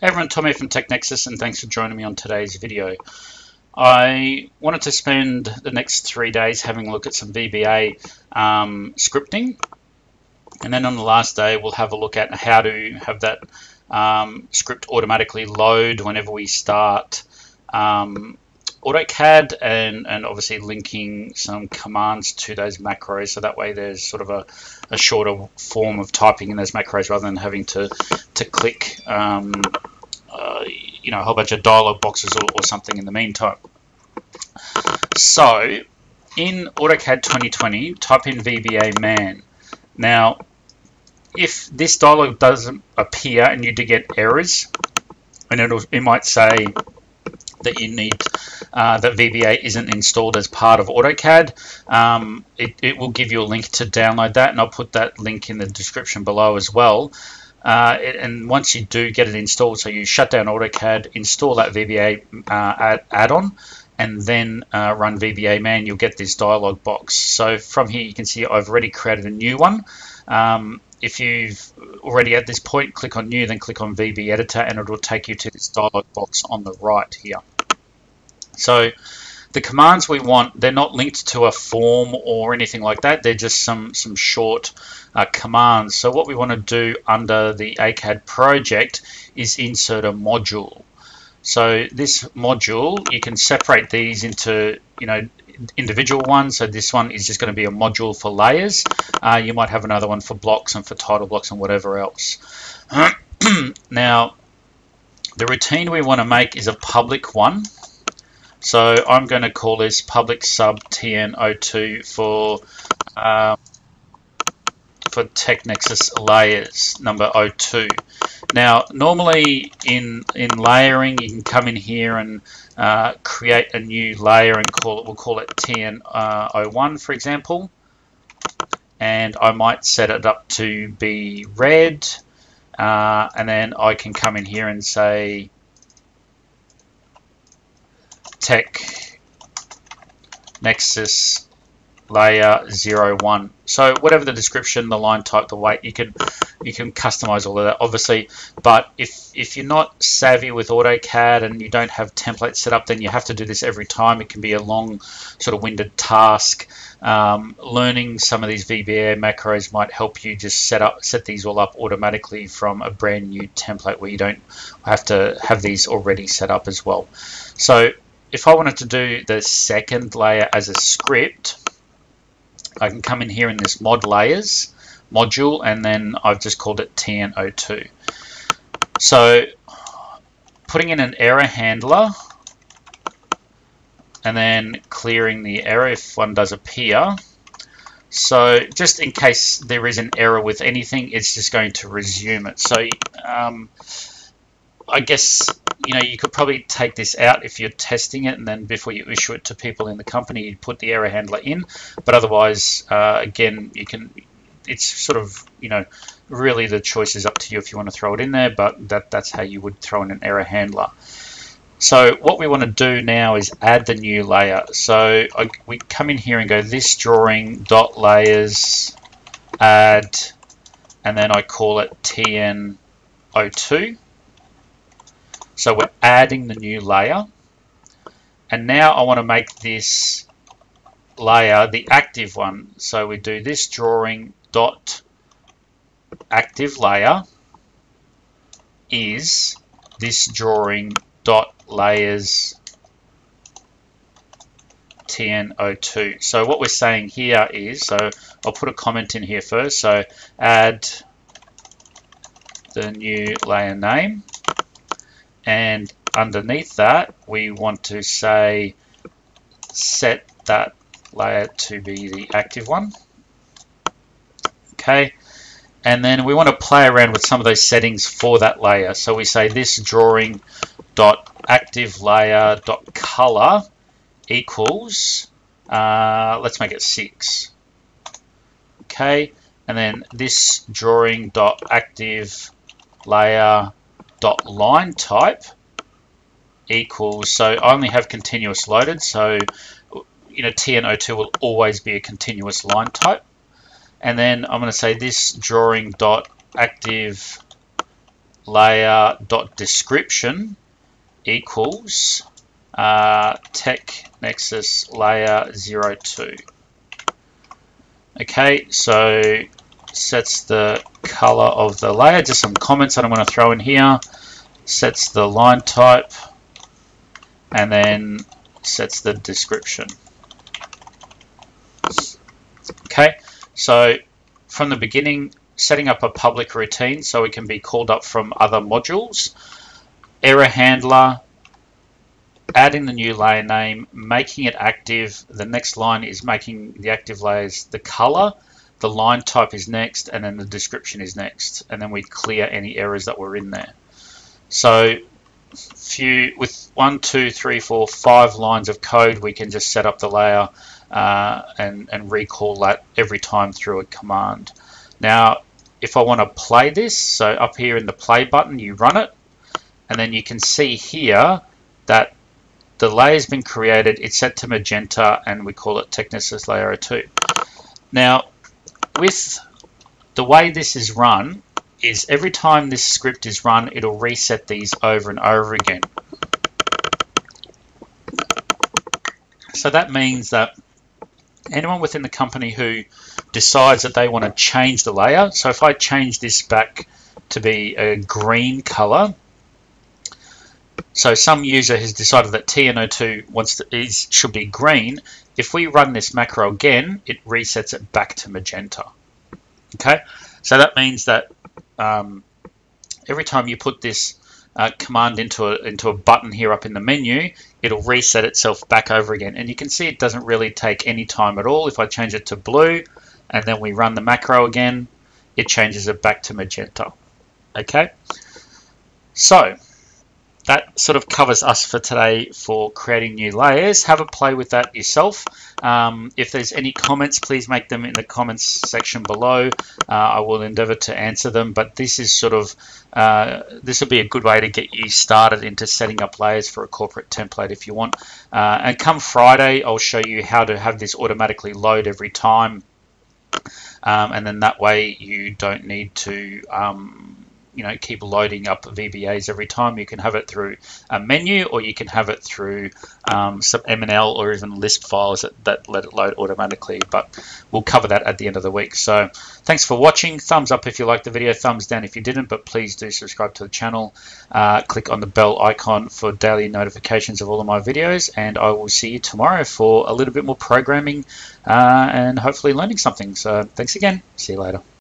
Hey everyone, Tom here from TechNexus, and thanks for joining me on today's video. I wanted to spend the next 3 days having a look at some VBA scripting, and then on the last day we'll have a look at how to have that script automatically load whenever we start AutoCAD, and obviously linking some commands to those macros, so that way there's sort of a shorter form of typing in those macros rather than having to click you know, a whole bunch of dialog boxes or something in the meantime. So in AutoCAD 2020, type in VBA man. Now, if this dialog doesn't appear and you do get errors, and it might say that you need that VBA isn't installed as part of AutoCAD, it will give you a link to download that, and I'll put that link in the description below as well. And once you do get it installed, so you shut down AutoCAD, install that VBA add-on, and then run VBA man, you'll get this dialog box. So from here you can see I've already created a new one. If you've already at this point, click on new, then click on VB editor, and it will take you to this dialog box on the right here. So the commands we want, they're not linked to a form or anything like that. They're just some short commands. So what we want to do under the AutoCAD project is insert a module. So this module, you can separate these into, you know, individual ones. So this one is just going to be a module for layers. You might have another one for blocks and for title blocks and whatever else. Now, the routine we want to make is a public one. So I'm going to call this public sub TN02 for TechNexus layers number 02. Now, normally in layering, you can come in here and create a new layer and call it. We'll call it TN01, for example. And I might set it up to be red, and then I can come in here and say TechNexus layer 01. So whatever the description, the line type, the weight, you can customize all of that, obviously. But if you're not savvy with AutoCAD and you don't have templates set up, then you have to do this every time. It can be a long sort of winded task. Learning some of these VBA macros might help you just set these all up automatically from a brand new template where you don't have to have these already set up as well. So if I wanted to do the second layer as a script, I can come in here in this mod layers module, and then I've just called it TN02. So putting in an error handler and then clearing the error if one does appear. So just in case there is an error with anything, it's just going to resume it. So I guess, you know, you could probably take this out if you're testing it, and then before you issue it to people in the company, you put the error handler in. But otherwise, again, you can, it's sort of, you know, really the choice is up to you if you want to throw it in there, but that's how you would throw in an error handler. So what we want to do now is add the new layer. So we come in here and go this drawing dot layers add, and then I call it TN02. So we're adding the new layer, and now I want to make this layer the active one. So we do this drawing dot active layer is this drawing dot layers TN02. So what we're saying here is, so I'll put a comment in here first. So add the new layer name. And underneath that, we want to say set that layer to be the active one. Okay. And then we want to play around with some of those settings for that layer. So we say this drawing dot active layer dot color equals, let's make it 6. Okay. And then this drawing dot active layer dot line type equals, so I only have continuous loaded, so you know TN02 will always be a continuous line type. And then I'm going to say this drawing dot active layer.description equals TechNexus layer 02. Okay, so sets the color of the layer. Just some comments that I'm going to throw in here. Sets the line type and then sets the description. Okay, so from the beginning, setting up a public routine so it can be called up from other modules, error handler, adding the new layer name, making it active. The next line is making the active layers the color, the line type is next, and then the description is next, and then we clear any errors that were in there. So with 1, 2, 3, 4, 5 lines of code, we can just set up the layer and recall that every time through a command. Now, if I want to play this, so up here in the play button, you run it, and then you can see here that the layer's been created. It's set to magenta, and we call it TechNexus Layer 02. Now, with the way this is run, is every time this script is run, it'll reset these over and over again. So that means that anyone within the company who decides that they want to change the layer, so if I change this back to be a green color, so some user has decided that TN02 should be green. If we run this macro again, it resets it back to magenta. Okay, so that means that every time you put this command into a button here up in the menu, it'll reset itself back over again. And you can see it doesn't really take any time at all. If I change it to blue and then we run the macro again, it changes it back to magenta. Okay, so that sort of covers us for today for creating new layers. Have a play with that yourself. If there's any comments, please make them in the comments section below. I will endeavor to answer them, but this is sort of, this will be a good way to get you started into setting up layers for a corporate template if you want. And come Friday, I'll show you how to have this automatically load every time. And then that way you don't need to, you know, keep loading up VBAs every time. You can have it through a menu, or you can have it through some MNL or even LISP files that let it load automatically, but we'll cover that at the end of the week. So thanks for watching. Thumbs up if you liked the video, thumbs down if you didn't, but please do subscribe to the channel. Click on the bell icon for daily notifications of all of my videos, and I will see you tomorrow for a little bit more programming and hopefully learning something. So thanks again. See you later.